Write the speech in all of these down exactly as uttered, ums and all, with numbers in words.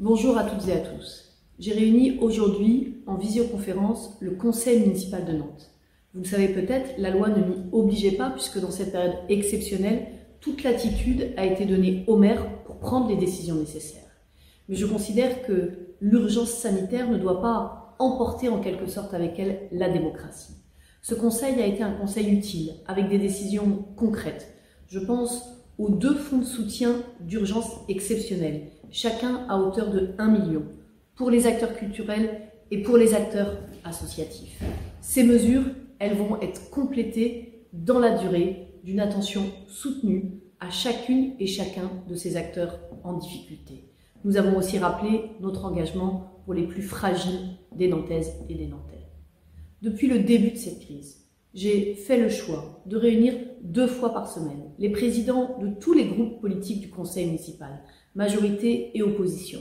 Bonjour à toutes et à tous. J'ai réuni aujourd'hui en visioconférence le Conseil municipal de Nantes. Vous le savez peut-être, la loi ne m'y obligeait pas puisque dans cette période exceptionnelle, toute latitude a été donnée au maire pour prendre les décisions nécessaires. Mais je considère que l'urgence sanitaire ne doit pas emporter en quelque sorte avec elle la démocratie. Ce conseil a été un conseil utile, avec des décisions concrètes. Je pense aux deux fonds de soutien d'urgence exceptionnels, chacun à hauteur de un million, pour les acteurs culturels et pour les acteurs associatifs. Ces mesures, elles vont être complétées dans la durée d'une attention soutenue à chacune et chacun de ces acteurs en difficulté. Nous avons aussi rappelé notre engagement pour les plus fragiles des Nantaises et des Nantais. Depuis le début de cette crise, j'ai fait le choix de réunir deux fois par semaine les présidents de tous les groupes politiques du conseil municipal, majorité et opposition.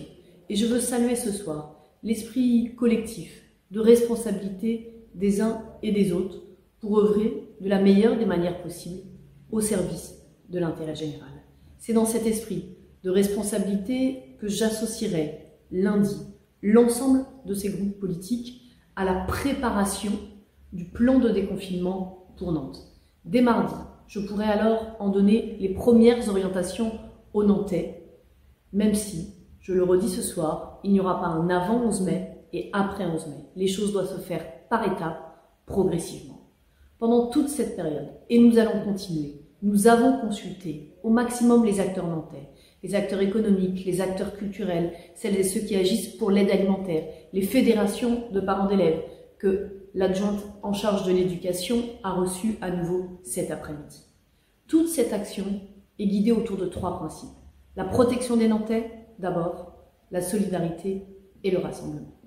Et je veux saluer ce soir l'esprit collectif de responsabilité des uns et des autres pour œuvrer de la meilleure des manières possibles au service de l'intérêt général. C'est dans cet esprit de responsabilité que j'associerai lundi l'ensemble de ces groupes politiques à la préparation du plan de déconfinement pour Nantes. Dès mardi, je pourrai alors en donner les premières orientations aux Nantais, même si, je le redis ce soir, il n'y aura pas un avant onze mai et après onze mai. Les choses doivent se faire par étapes, progressivement. Pendant toute cette période, et nous allons continuer, nous avons consulté au maximum les acteurs nantais, les acteurs économiques, les acteurs culturels, celles et ceux qui agissent pour l'aide alimentaire, les fédérations de parents d'élèves, que l'adjointe en charge de l'éducation a reçu à nouveau cet après-midi. Toute cette action est guidée autour de trois principes. La protection des Nantais, d'abord, la solidarité et le rassemblement.